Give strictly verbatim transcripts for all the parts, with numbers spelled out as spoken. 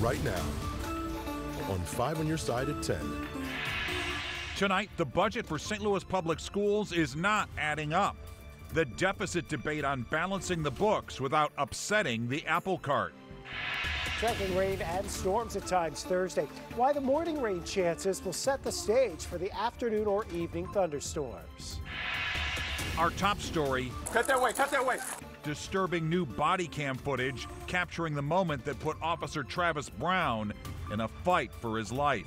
right now on Five on Your Side at ten. Tonight, the budget for Saint Louis Public Schools is not adding up. The deficit debate on balancing the books without upsetting the apple cart. Checking rain and storms at times Thursday. Why the morning rain chances will set the stage for the afternoon or evening thunderstorms. Our top story. Cut that way, cut that way. Disturbing new body cam footage capturing the moment that put Officer Travis Brown in a fight for his life.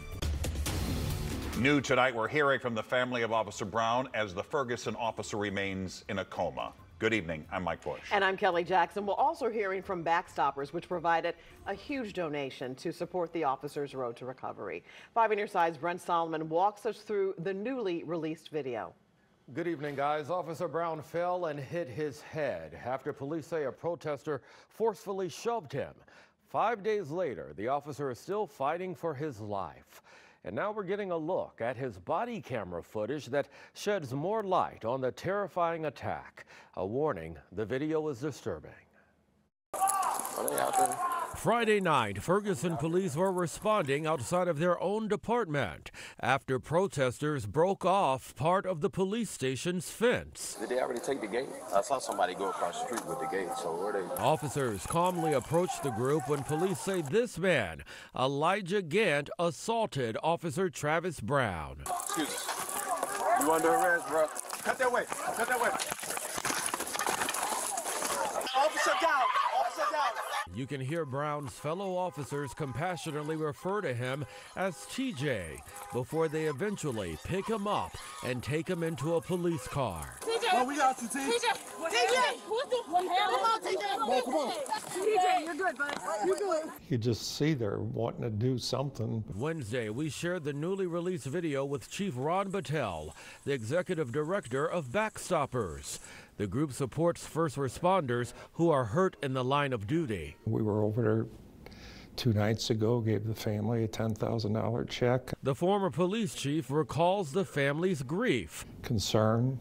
New tonight, we're hearing from the family of Officer Brown as the Ferguson officer remains in a coma. Good evening. I'm Mike Bush. And I'm Kelly Jackson. We're also hearing from Backstoppers, which provided a huge donation to support the officer's road to recovery. Five on Your Side's Brent Solomon walks us through the newly released video. Good evening, guys. Officer Brown fell and hit his head after police say a protester forcefully shoved him. Five days later, the officer is still fighting for his life. And now we're getting a look at his body camera footage that sheds more light on the terrifying attack. A warning, the video is disturbing. What happened? Friday night, Ferguson police were responding outside of their own department after protesters broke off part of the police station's fence. Did they already take the gate? I saw somebody go across the street with the gate, so where they? Officers calmly approached the group when police say this man, Elijah Gant, assaulted Officer Travis Brown. Excuse me. You under arrest, bro. Cut that way. Cut that way. Officer down. Officer down. You can hear Brown's fellow officers compassionately refer to him as T J before they eventually pick him up and take him into a police car. T J! Oh, we got you, T J! T J! What the? Come on, T J! Come on! T J, you're good, bud. You're good. You just see they're wanting to do something. Wednesday, we shared the newly released video with Chief Ron Battelle, the executive director of Backstoppers. The group supports first responders who are hurt in the line of duty. We were over there two nights ago, gave the family a ten thousand dollar check. The former police chief recalls the family's grief. Concern,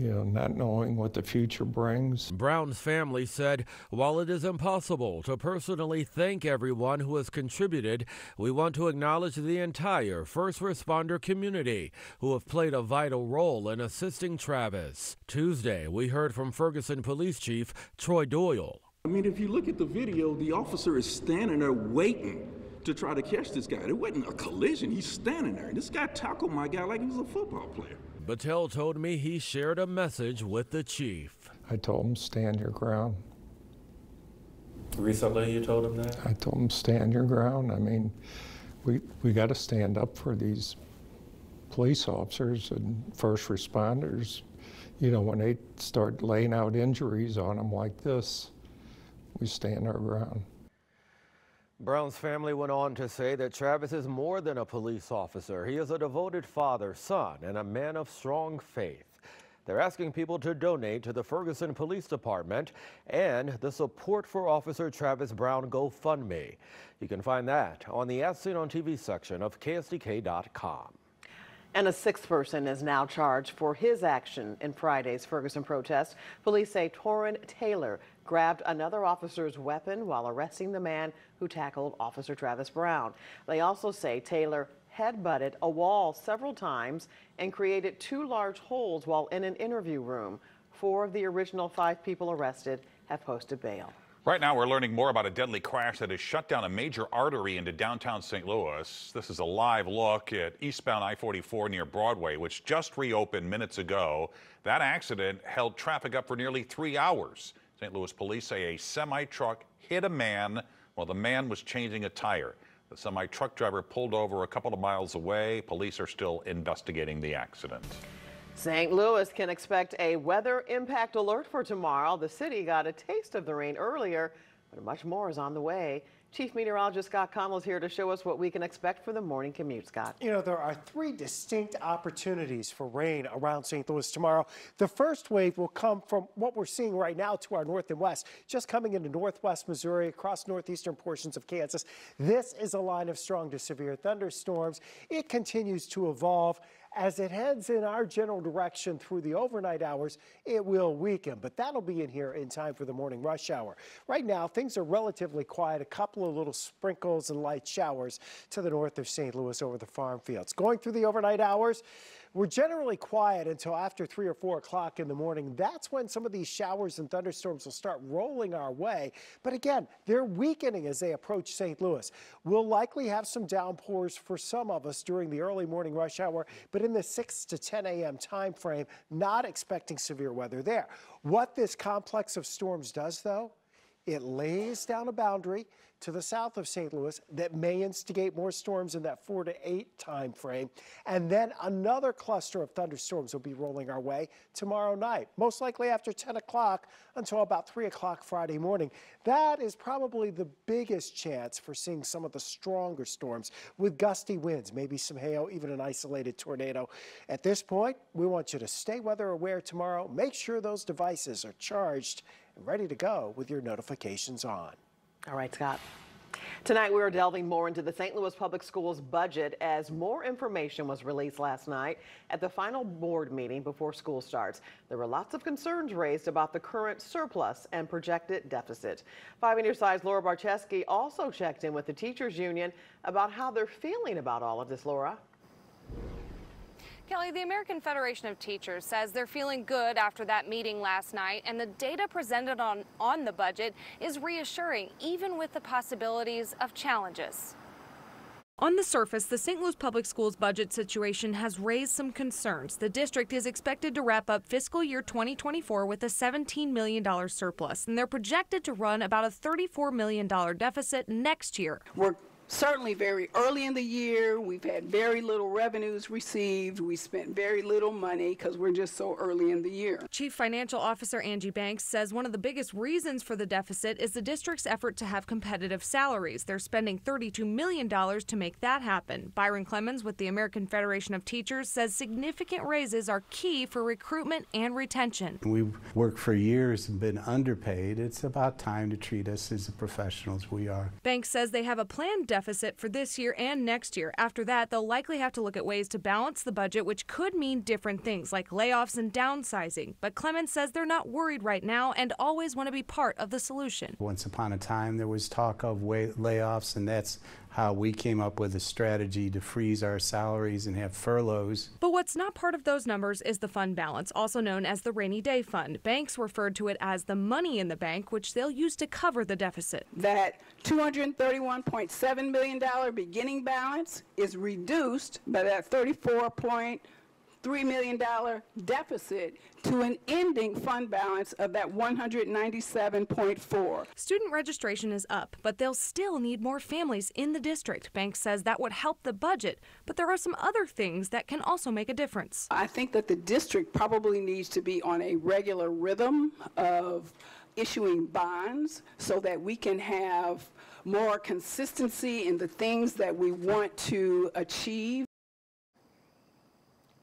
you know, not knowing what the future brings. Brown's family said, while it is impossible to personally thank everyone who has contributed, we want to acknowledge the entire first responder community who have played a vital role in assisting Travis. Tuesday, we heard from Ferguson Police Chief Troy Doyle. I mean, if you look at the video, the officer is standing there waiting to try to catch this guy. It wasn't a collision. He's standing there. And this guy tackled my guy like he was a football player. Battelle told me he shared a message with the chief. I told him, stand your ground. Recently you told him that? I told him, stand your ground. I mean, we, we got to stand up for these police officers and first responders. You know, when they start laying out injuries on them like this, we stand our ground. Brown's family went on to say that Travis is more than a police officer. He is a devoted father, son, and a man of strong faith. They're asking people to donate to the Ferguson Police Department and the Support for Officer Travis Brown GoFundMe. You can find that on the As Seen on T V section of K S D K dot com. And a sixth person is now charged for his action in Friday's Ferguson protest. Police say Torin Taylor grabbed another officer's weapon while arresting the man who tackled Officer Travis Brown. They also say Taylor headbutted a wall several times and created two large holes while in an interview room. Four of the original five people arrested have posted bail. Right now, we're learning more about a deadly crash that has shut down a major artery into downtown Saint Louis. This is a live look at eastbound I forty-four near Broadway, which just reopened minutes ago. That accident held traffic up for nearly three hours. Saint Louis police say a semi-truck hit a man while the man was changing a tire. The semi-truck driver pulled over a couple of miles away. Police are still investigating the accident. Saint Louis can expect a weather impact alert for tomorrow. The city got a taste of the rain earlier, but much more is on the way. Chief Meteorologist Scott Connell is here to show us what we can expect for the morning commute, Scott. You know, there are three distinct opportunities for rain around Saint Louis tomorrow. The first wave will come from what we're seeing right now to our north and west, just coming into northwest Missouri, across northeastern portions of Kansas. This is a line of strong to severe thunderstorms. It continues to evolve As it heads in our general direction through the overnight hours, it will weaken, but that'll be in here in time for the morning rush hour. Right now, things are relatively quiet. A couple of little sprinkles and light showers to the north of Saint Louis over the farm fields. Going through the overnight hours, we're generally quiet until after three or four o'clock in the morning. That's when some of these showers and thunderstorms will start rolling our way. But again, they're weakening as they approach Saint Louis. We'll likely have some downpours for some of us during the early morning rush hour, but in the six to ten a m time frame, not expecting severe weather there. What this complex of storms does, though, it lays down a boundary to the south of Saint Louis that may instigate more storms in that four to eight time frame. And then another cluster of thunderstorms will be rolling our way tomorrow night, most likely after ten o'clock until about three o'clock Friday morning. That is probably the biggest chance for seeing some of the stronger storms with gusty winds, maybe some hail, even an isolated tornado. At this point, we want you to stay weather aware tomorrow. Make sure those devices are charged and ready to go with your notifications on. All right, Scott. Tonight, we are delving more into the Saint Louis Public Schools budget as more information was released last night at the final board meeting before school starts. There were lots of concerns raised about the current surplus and projected deficit. Five in Your Side's Laura Barczewski also checked in with the teachers union about how they're feeling about all of this, Laura. Kelly, the American Federation of Teachers says they're feeling good after that meeting last night, and the data presented on, on the budget is reassuring, even with the possibilities of challenges. On the surface, the Saint Louis Public Schools budget situation has raised some concerns. The district is expected to wrap up fiscal year twenty twenty-four with a seventeen million dollar surplus, and they're projected to run about a thirty-four million dollar deficit next year. We're certainly very early in the year. We've had very little revenues received. We spent very little money because we're just so early in the year. Chief Financial Officer Angie Banks says one of the biggest reasons for the deficit is the district's effort to have competitive salaries. They're spending thirty-two million dollars to make that happen. Byron Clemens with the American Federation of Teachers says significant raises are key for recruitment and retention. We've worked for years and been underpaid. It's about time to treat us as the professionals we are. Banks says they have a planned deficit deficit for this year and next year. After that, they'll likely have to look at ways to balance the budget, which could mean different things like layoffs and downsizing. But Clemens says they're not worried right now and always want to be part of the solution. Once upon a time, there was talk of layoffs, and that's how we came up with a strategy to freeze our salaries and have furloughs. But what's not part of those numbers is the fund balance, also known as the rainy day fund. Banks referred to it as the money in the bank, which they'll use to cover the deficit. That two hundred thirty-one point seven million dollar beginning balance is reduced by that thirty-four point three million dollar deficit to an ending fund balance of that one hundred ninety-seven point four. Student registration is up, but they'll still need more families in the district. Banks says that would help the budget, but there are some other things that can also make a difference. I think that the district probably needs to be on a regular rhythm of issuing bonds so that we can have more consistency in the things that we want to achieve.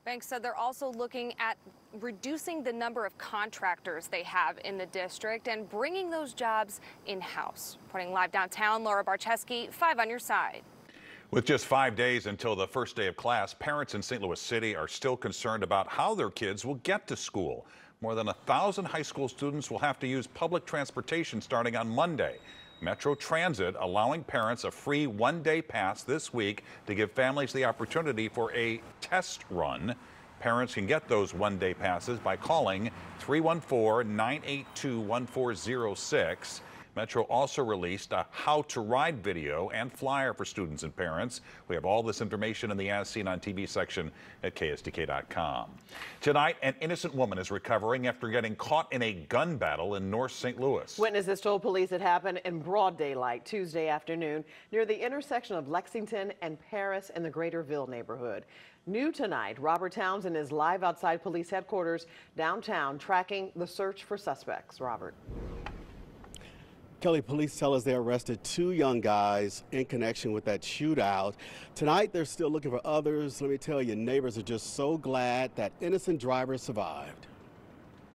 Banks said they're also looking at reducing the number of contractors they have in the district and bringing those jobs in-house. Reporting live downtown, Laura Barczewski, Five on Your Side. With just five days until the first day of class, parents in Saint Louis City are still concerned about how their kids will get to school. More than a thousand high school students will have to use public transportation starting on Monday. Metro Transit allowing parents a free one-day pass this week to give families the opportunity for a test run. Parents can get those one-day passes by calling three one four, nine eight two, one four zero six. Metro also released a How to Ride video and flyer for students and parents. We have all this information in the As Seen on T V section at K S D K dot com. Tonight, an innocent woman is recovering after getting caught in a gun battle in North Saint Louis. Witnesses told police it happened in broad daylight Tuesday afternoon near the intersection of Lexington and Paris in the Greater Ville neighborhood. New tonight, Robert Townsend is live outside police headquarters downtown tracking the search for suspects. Robert. Kelly, police tell us they arrested two young guys in connection with that shootout. Tonight, they're still looking for others. Let me tell you, neighbors are just so glad that innocent driver survived.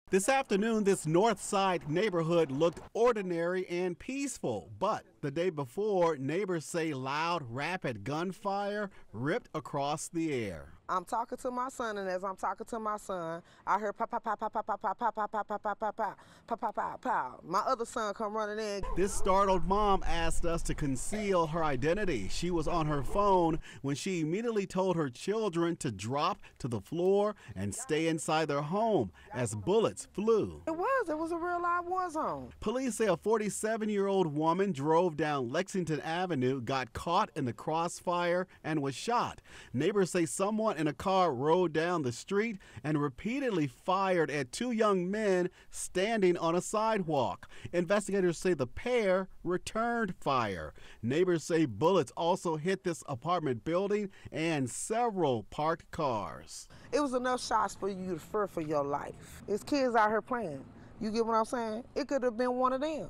This afternoon, this North Side neighborhood looked ordinary and peaceful, but The day before, neighbors say loud, rapid gunfire ripped across the air. I'm talking to my son, and as I'm talking to my son, I heard pop, pop, pop, pop, pop, pop, pop, pop, pop, pop, pop, pop, pop, pop, pop, pop, pop. My other son come running in. This startled mom asked us to conceal her identity. She was on her phone when she immediately told her children to drop to the floor and stay inside their home as bullets flew. It was. It was a real live war zone. Police say a forty-seven-year-old woman drove down Lexington Avenue, got caught in the crossfire, and was shot. Neighbors say someone in a car rode down the street and repeatedly fired at two young men standing on a sidewalk. Investigators say the pair returned fire. Neighbors say bullets also hit this apartment building and several parked cars. It was enough shots for you to fear for your life. It's kids out here playing. You get what I'm saying? It could have been one of them.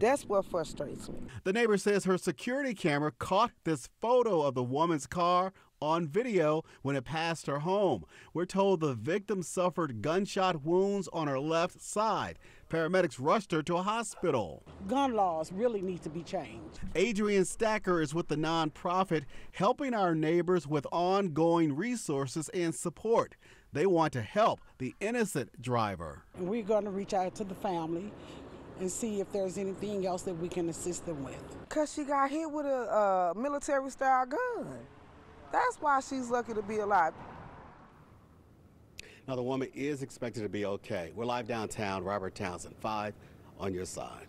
That's what frustrates me. The neighbor says her security camera caught this photo of the woman's car on video when it passed her home. We're told the victim suffered gunshot wounds on her left side. Paramedics rushed her to a hospital. Gun laws really need to be changed. Adrian Stacker is with the nonprofit helping our neighbors with ongoing resources and support. They want to help the innocent driver. We're going to reach out to the family and see if there's anything else that we can assist them with. Because she got hit with a, a military-style gun. That's why she's lucky to be alive. Now, the woman is expected to be okay. We're live downtown. Robert Townsend, five on your side.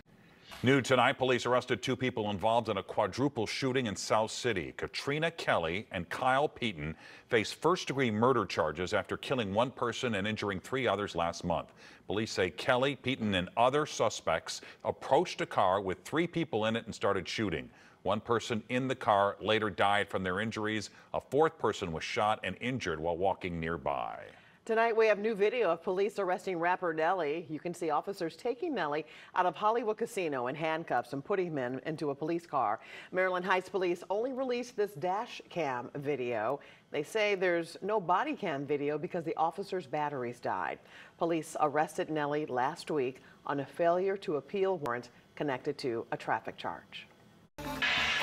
New tonight, police arrested two people involved in a quadruple shooting in South City. Katrina Kelly and Kyle Peaton face first-degree murder charges after killing one person and injuring three others last month. Police say Kelly, Peaton, and other suspects approached a car with three people in it and started shooting. One person in the car later died from their injuries. A fourth person was shot and injured while walking nearby. Tonight we have new video of police arresting rapper Nelly. You can see officers taking Nelly out of Hollywood Casino in handcuffs and putting him in, into a police car. Maryland Heights police only released this dash cam video. They say there's no body cam video because the officers' batteries died. Police arrested Nelly last week on a failure to appeal warrant connected to a traffic charge.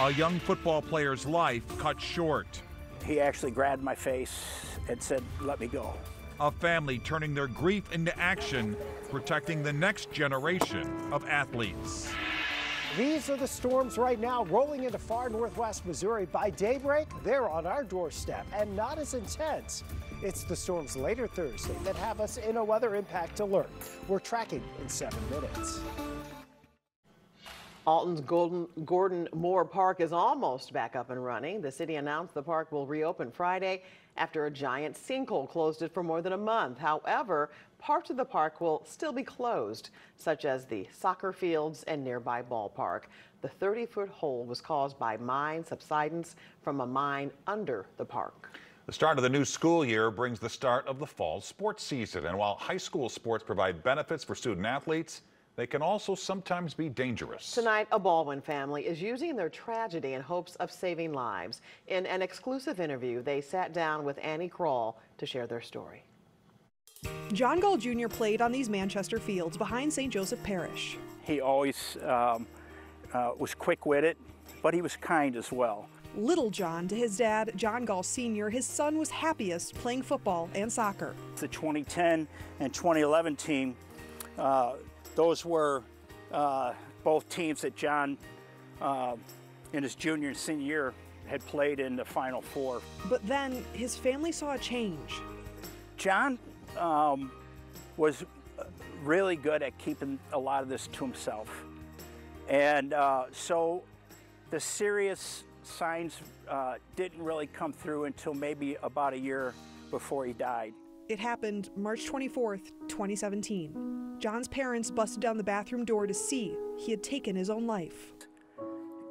A young football player's life cut short. He actually grabbed my face and said, "Let me go." A family turning their grief into action, protecting the next generation of athletes. These are the storms right now rolling into far northwest Missouri. By daybreak, they're on our doorstep and not as intense. It's the storms later Thursday that have us in a weather impact alert. We're tracking in seven minutes. Alton's Golden, Gordon Moore Park is almost back up and running. The city announced the park will reopen Friday after a giant sinkhole closed it for more than a month. However, parts of the park will still be closed, such as the soccer fields and nearby ballpark. The thirty-foot hole was caused by mine subsidence from a mine under the park. The start of the new school year brings the start of the fall sports season. And while high school sports provide benefits for student athletes, they can also sometimes be dangerous. Tonight, a Baldwin family is using their tragedy in hopes of saving lives. In an exclusive interview, they sat down with Annie Kroll to share their story. John Gall Junior played on these Manchester fields behind Saint Joseph Parish. He always um, uh, was quick-witted, but he was kind as well. Little John, to his dad, John Gall Senior, his son was happiest playing football and soccer. The twenty ten and twenty eleven team, uh, those were uh, both teams that John, uh, in his junior and senior year, had played in the Final Four. But then his family saw a change. John um, was really good at keeping a lot of this to himself. And uh, so the serious signs uh, didn't really come through until maybe about a year before he died. It happened March twenty-fourth, twenty seventeen. John's parents busted down the bathroom door to see he had taken his own life.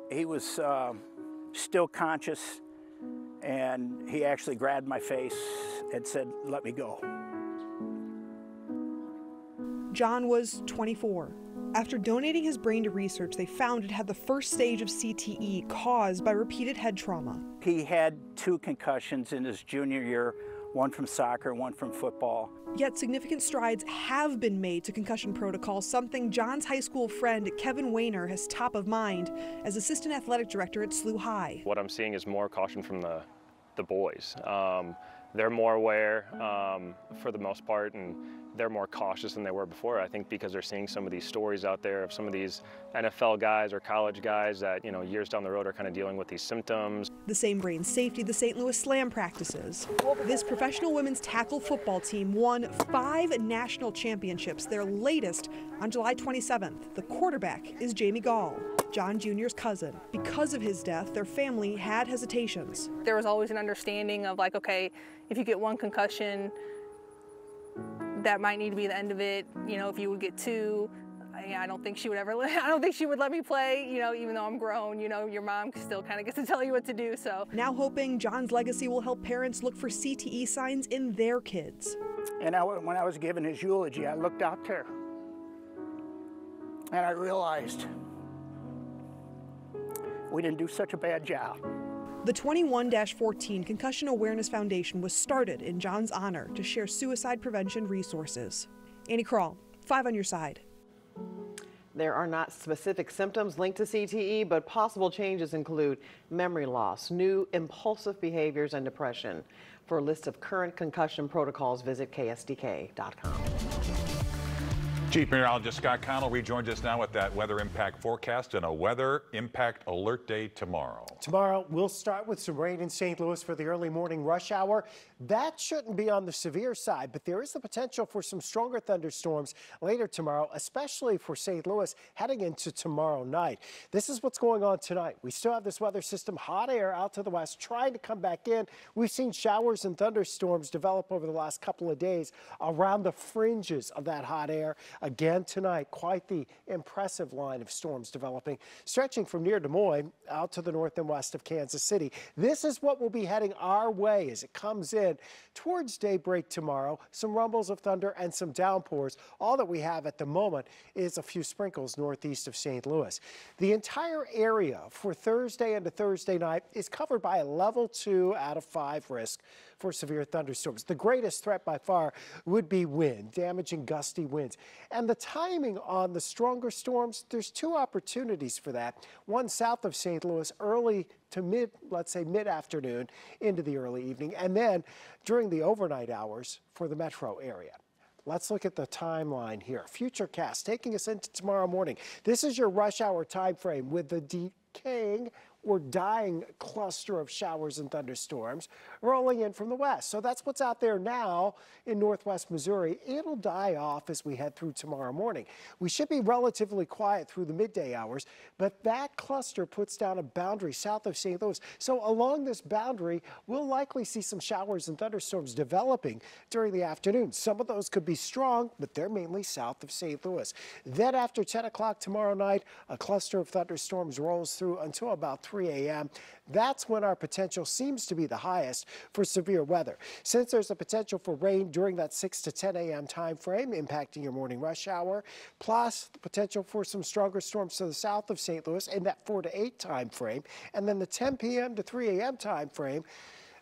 He was uh, still conscious, and he actually grabbed my face and said, "Let me go." John was twenty-four. After donating his brain to research, they found it had the first stage of C T E caused by repeated head trauma. He had two concussions in his junior year, one from soccer, one from football. Yet significant strides have been made to concussion protocol, something John's high school friend Kevin Weiner has top of mind as assistant athletic director at S L U High. What I'm seeing is more caution from the, the boys. Um, they're more aware um, for the most part, and they're more cautious than they were before, I think, because they're seeing some of these stories out there of some of these N F L guys or college guys that, you know, years down the road are kind of dealing with these symptoms. The same brain safety the Saint Louis Slam practices. This professional women's tackle football team won five national championships, their latest on July twenty-seventh. The quarterback is Jamie Gall, John Junior's cousin. Because of his death, their family had hesitations. There was always an understanding of, like, okay, if you get one concussion, that might need to be the end of it. You know, if you would get two, I, I don't think she would ever, I don't think she would let me play, you know, even though I'm grown, you know, your mom still kind of gets to tell you what to do, so. Now hoping John's legacy will help parents look for C T E signs in their kids. And I, when I was given his eulogy, I looked out there and I realized we didn't do such a bad job. The twenty-one fourteen Concussion Awareness Foundation was started in John's honor to share suicide prevention resources. Annie Kroll, Five on Your Side. There are not specific symptoms linked to C T E, but possible changes include memory loss, new impulsive behaviors, and depression. For a list of current concussion protocols, visit K S D K dot com. Chief Meteorologist Scott Connell rejoins us now with that weather impact forecast and a weather impact alert day tomorrow. Tomorrow, we'll start with some rain in Saint Louis for the early morning rush hour. That shouldn't be on the severe side, but there is the potential for some stronger thunderstorms later tomorrow, especially for Saint Louis heading into tomorrow night. This is what's going on tonight. We still have this weather system, hot air out to the west, trying to come back in. We've seen showers and thunderstorms develop over the last couple of days around the fringes of that hot air. Again tonight, quite the impressive line of storms developing, stretching from near Des Moines out to the north and west of Kansas City. This is what will be heading our way as it comes in towards daybreak tomorrow. Some rumbles of thunder and some downpours. All that we have at the moment is a few sprinkles northeast of Saint Louis. The entire area for Thursday into Thursday night is covered by a level two out of five risk for severe thunderstorms. The greatest threat by far would be wind, damaging gusty winds. And the timing on the stronger storms, there's two opportunities for that. One south of Saint Louis early to mid, let's say mid-afternoon into the early evening, and then during the overnight hours for the metro area. Let's look at the timeline here. Futurecast taking us into tomorrow morning. This is your rush hour time frame with the decaying or dying cluster of showers and thunderstorms rolling in from the west. So that's what's out there now in northwest Missouri. It'll die off as we head through tomorrow morning. We should be relatively quiet through the midday hours, but that cluster puts down a boundary south of Saint Louis. So along this boundary, we'll likely see some showers and thunderstorms developing during the afternoon. Some of those could be strong, but they're mainly south of Saint Louis. Then after ten o'clock tomorrow night, a cluster of thunderstorms rolls through until about three a m That's when our potential seems to be the highest for severe weather. Since there's a potential for rain during that six to ten a m time frame impacting your morning rush hour, plus the potential for some stronger storms to the south of Saint Louis in that four to eight time frame, and then the ten p m to three a m time frame,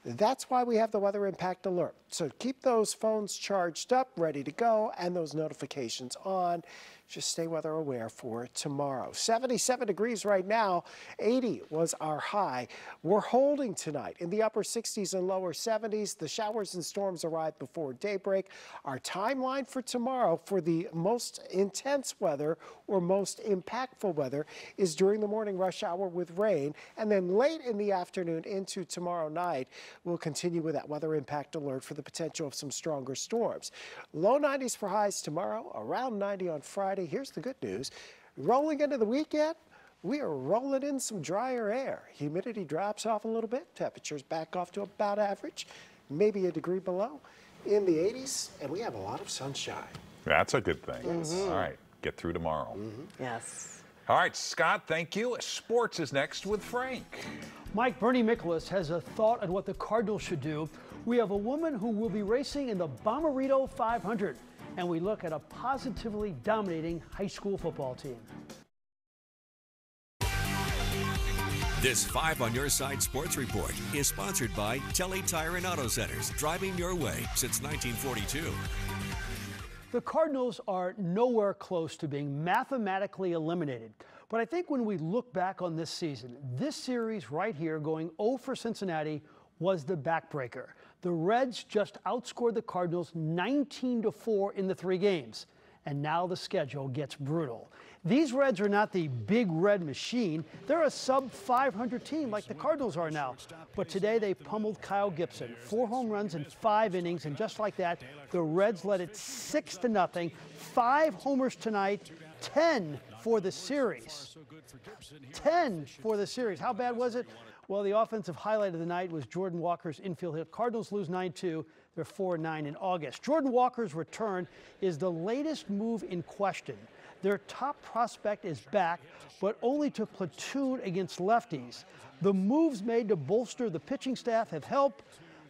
that's why we have the weather impact alert. So keep those phones charged up, ready to go, and those notifications on. Just stay weather aware for tomorrow. seventy-seven degrees right now, eighty was our high. We're holding tonight in the upper sixties and lower seventies. The showers and storms arrive before daybreak. Our timeline for tomorrow for the most intense weather or most impactful weather is during the morning rush hour with rain, and then late in the afternoon into tomorrow night, we'll continue with that weather impact alert for the potential of some stronger storms. Low nineties for highs tomorrow, around ninety on Friday. Here's the good news. Rolling into the weekend, we are rolling in some drier air. Humidity drops off a little bit. Temperatures back off to about average, maybe a degree below in the eighties, and we have a lot of sunshine. That's a good thing. Mm-hmm. All right, get through tomorrow. Mm-hmm. Yes. All right, Scott, thank you. Sports is next with Frank. Mike, Bernie Miklasz has a thought on what the Cardinals should do. We have a woman who will be racing in the Bomarito five hundred. And we look at a positively dominating high school football team. This Five on Your Side Sports Report is sponsored by Telly Tire and Auto Centers, driving your way since nineteen forty-two. The Cardinals are nowhere close to being mathematically eliminated. But I think when we look back on this season, this series right here, going oh for Cincinnati, was the backbreaker. The Reds just outscored the Cardinals nineteen to four in the three games. And now the schedule gets brutal. These Reds are not the big red machine. They're a sub five hundred team like the Cardinals are now. But today they pummeled Kyle Gibson. Four home runs in five innings, and just like that, the Reds led it six to nothing. Five homers tonight, ten for the series. ten for the series. How bad was it? Well, the offensive highlight of the night was Jordan Walker's infield hit. Cardinals lose nine two. They're four and nine in August. Jordan Walker's return is the latest move in question. Their top prospect is back, but only to platoon against lefties. The moves made to bolster the pitching staff have helped,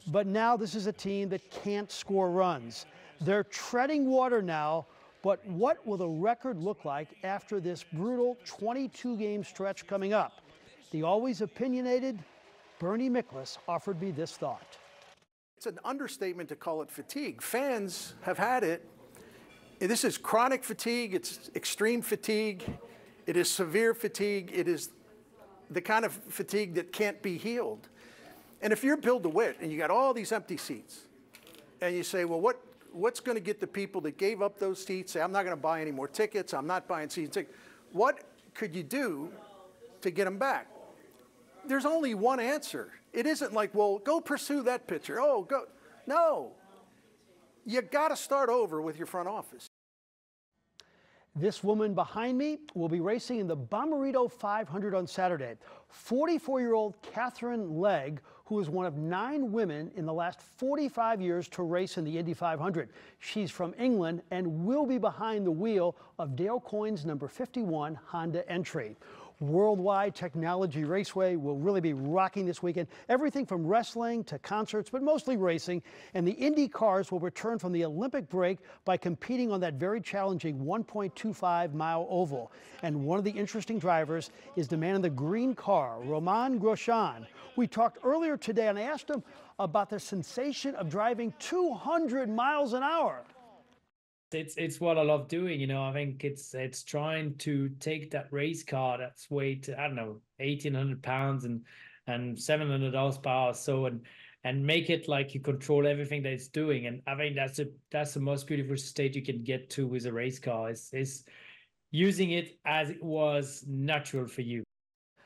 but now this is a team that can't score runs. They're treading water now, but what will the record look like after this brutal twenty-two game stretch coming up? The always opinionated Bernie Miklasz offered me this thought. It's an understatement to call it fatigue. Fans have had it. This is chronic fatigue. It's extreme fatigue. It is severe fatigue. It is the kind of fatigue that can't be healed. And if you're Bill DeWitt and you got all these empty seats and you say, well, what, what's going to get the people that gave up those seats? Say, I'm not going to buy any more tickets. I'm not buying season tickets. What could you do to get them back? There's only one answer. It isn't like, well, go pursue that pitcher. Oh, go. No. You got to start over with your front office. This woman behind me will be racing in the Bomarito five hundred on Saturday. forty-four-year-old Catherine Legg, who is one of nine women in the last forty-five years to race in the Indy five hundred. She's from England and will be behind the wheel of Dale Coyne's number fifty-one Honda Entry. Worldwide Technology Raceway will really be rocking this weekend. Everything from wrestling to concerts, but mostly racing. And the Indy cars will return from the Olympic break by competing on that very challenging one point two five mile oval. And one of the interesting drivers is the man in the green car, Roman Grosjean. We talked earlier today and I asked him about the sensation of driving two hundred miles an hour. It's it's what I love doing, you know. I think it's it's trying to take that race car that's weighed to, I don't know, eighteen hundred pounds and and seven hundred horsepower or so, and and make it like you control everything that it's doing. And I think that's a that's the most beautiful state you can get to with a race car, is is using it as it was natural for you.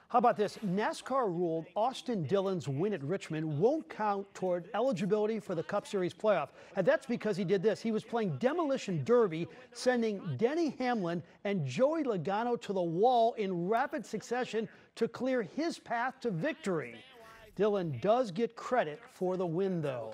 How about this? NASCAR ruled Austin Dillon's win at Richmond won't count toward eligibility for the Cup Series playoff. And that's because he did this. He was playing Demolition Derby, sending Denny Hamlin and Joey Logano to the wall in rapid succession to clear his path to victory. Dillon does get credit for the win, though.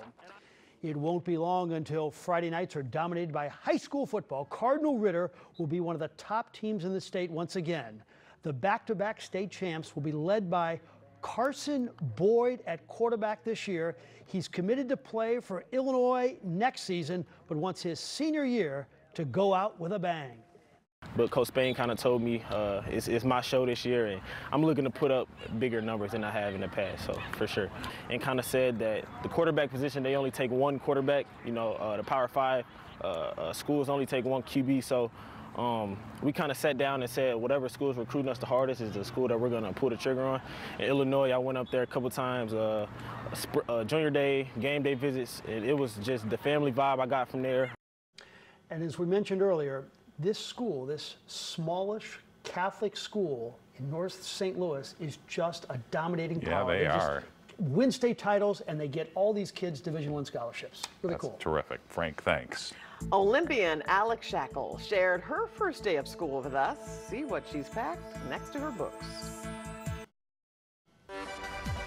It won't be long until Friday nights are dominated by high school football. Cardinal Ritter will be one of the top teams in the state once again. The back-to-back state champs will be led by Carson Boyd at quarterback this year. He's committed to play for Illinois next season, but wants his senior year to go out with a bang. But Coach Spain kind of told me uh, it's, it's my show this year, and I'm looking to put up bigger numbers than I have in the past, so for sure. And kind of said that the quarterback position, they only take one quarterback. You know, uh, the Power Five uh, uh, schools only take one Q B, so Um, we kind of sat down and said whatever school's recruiting us the hardest is the school that we're going to pull the trigger on. In Illinois, I went up there a couple times, uh, uh, junior day, game day visits. It, it was just the family vibe I got from there. And as we mentioned earlier, this school, this smallish Catholic school in North Saint Louis, is just a dominating yeah, power. Yeah, they, they are. Just win state titles, and they get all these kids Division One scholarships. Really That's cool. Terrific. Frank, thanks. Olympian Alex Shackle shared her first day of school with us. See what she's packed next to her books.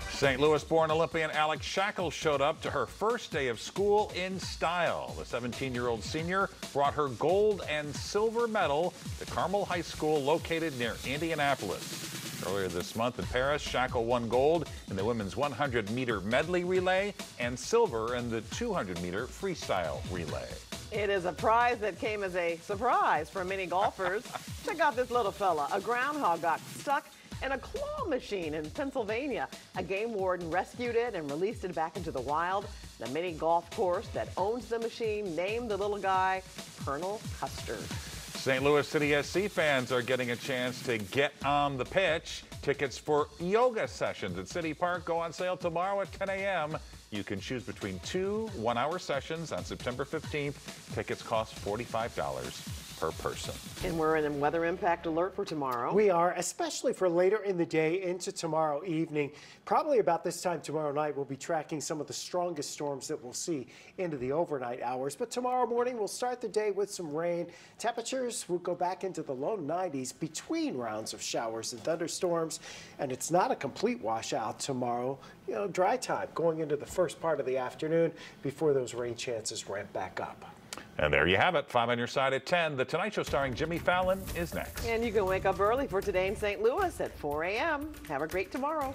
Saint Louis-born Olympian Alex Shackle showed up to her first day of school in style. The seventeen-year-old senior brought her gold and silver medal to Carmel High School, located near Indianapolis. Earlier this month in Paris, Shackle won gold in the women's one hundred meter medley relay and silver in the two hundred meter freestyle relay. It is a prize that came as a surprise for many golfers. Check out this little fella. A groundhog got stuck and a claw machine in Pennsylvania. A game warden rescued it and released it back into the wild. The mini golf course that owns the machine named the little guy Colonel Custard. Saint Louis City S C fans are getting a chance to get on the pitch. Tickets for yoga sessions at City Park go on sale tomorrow at ten a m You can choose between two one-hour sessions on September fifteenth. Tickets cost forty-five dollars per person. And we're in a weather impact alert for tomorrow. We are, especially for later in the day into tomorrow evening. Probably about this time tomorrow night, we'll be tracking some of the strongest storms that we'll see into the overnight hours. But tomorrow morning, we'll start the day with some rain. Temperatures will go back into the low nineties between rounds of showers and thunderstorms. And it's not a complete washout tomorrow. You know, dry time going into the first part of the afternoon before those rain chances ramp back up. And there you have it. Five on your side at ten. The Tonight Show starring Jimmy Fallon is next. And you can wake up early for Today in Saint Louis at four a m Have a great tomorrow.